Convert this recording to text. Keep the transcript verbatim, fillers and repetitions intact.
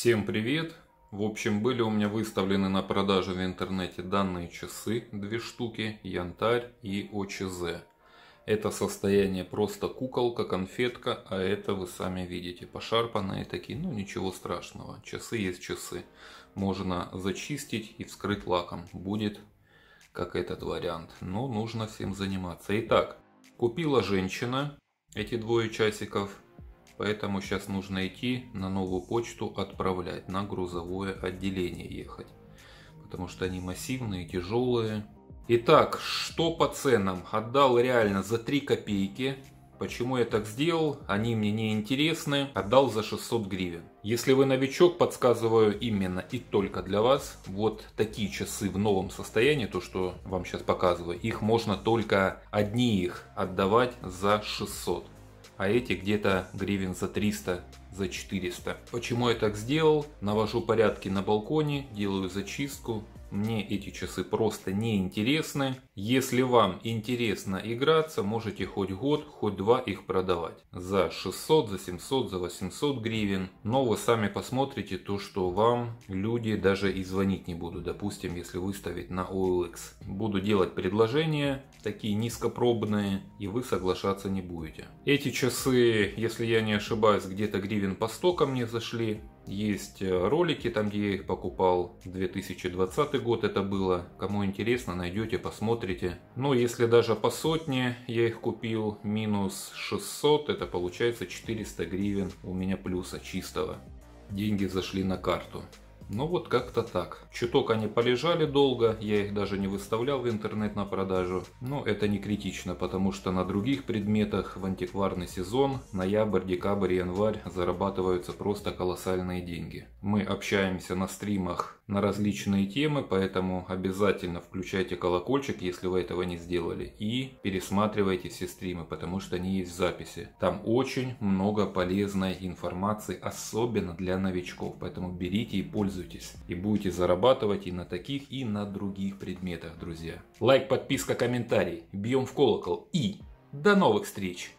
Всем привет! В общем, были у меня выставлены на продажу в интернете данные часы, две штуки, Янтарь и О Ч З. Это состояние просто куколка, конфетка, а это вы сами видите, пошарпанные такие, ну ничего страшного, часы есть часы. Можно зачистить и вскрыть лаком, будет как этот вариант, но нужно всем заниматься. Итак, купила женщина эти двое часиков. Поэтому сейчас нужно идти на новую почту отправлять, на грузовое отделение ехать. Потому что они массивные, тяжелые. Итак, что по ценам? Отдал реально за три копейки. Почему я так сделал? Они мне не интересны. Отдал за шестьсот гривен. Если вы новичок, подсказываю именно и только для вас. Вот такие часы в новом состоянии, то что вам сейчас показываю, их можно только одни их отдавать за шестьсот. А эти где-то гривен за триста, за четыреста. Почему я так сделал? Навожу порядки на балконе, делаю зачистку. Мне эти часы просто не интересны. Если вам интересно играться, можете хоть год, хоть два их продавать. За шестьсот, за семьсот, за восемьсот гривен. Но вы сами посмотрите то, что вам люди даже и звонить не будут. Допустим, если выставить на О Л Икс. Буду делать предложения, такие низкопробные, и вы соглашаться не будете. Эти часы, если я не ошибаюсь, где-то гривен по сто ко мне зашли. Есть ролики, там где я их покупал, две тысячи двадцатый год это было. Кому интересно, найдете, посмотрите. Но если даже по сотне я их купил, минус шестьсот, это получается четыреста гривен у меня плюса чистого. Деньги зашли на карту. Ну вот как-то так. Чуток они полежали долго, я их даже не выставлял в интернет на продажу. Но это не критично, потому что на других предметах в антикварный сезон, ноябрь, декабрь, январь, зарабатываются просто колоссальные деньги. Мы общаемся на стримах на различные темы, поэтому обязательно включайте колокольчик, если вы этого не сделали. И пересматривайте все стримы, потому что они есть в записи. Там очень много полезной информации, особенно для новичков. Поэтому берите и пользуйтесь. И будете зарабатывать и на таких, и на других предметах, друзья. Лайк, подписка, комментарий. Бьем в колокол. И до новых встреч!